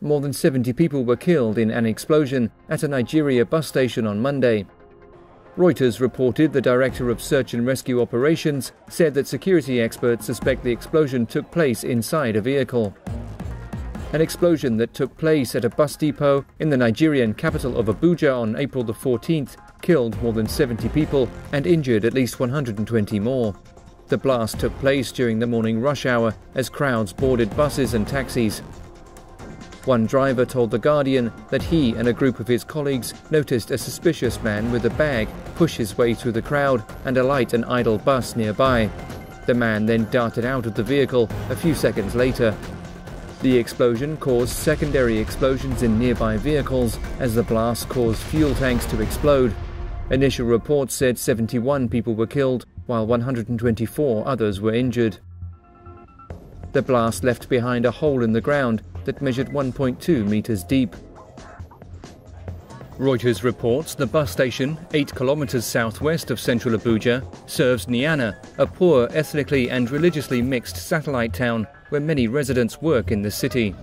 More than 70 people were killed in an explosion at a Nigeria bus station on Monday. Reuters reported the director of search and rescue operations said that security experts suspect the explosion took place inside a vehicle. An explosion that took place at a bus depot in the Nigerian capital of Abuja on April the 14th killed more than 70 people and injured at least 120 more. The blast took place during the morning rush hour as crowds boarded buses and taxis. One driver told The Guardian that he and a group of his colleagues noticed a suspicious man with a bag push his way through the crowd and alight an idle bus nearby. The man then darted out of the vehicle a few seconds later. The explosion caused secondary explosions in nearby vehicles as the blast caused fuel tanks to explode. Initial reports said 71 people were killed, while 124 others were injured. The blast left behind a hole in the ground that measured 1.2 meters deep. Reuters reports the bus station, 8 kilometers southwest of central Abuja, serves Nyana, a poor ethnically and religiously mixed satellite town where many residents work in the city.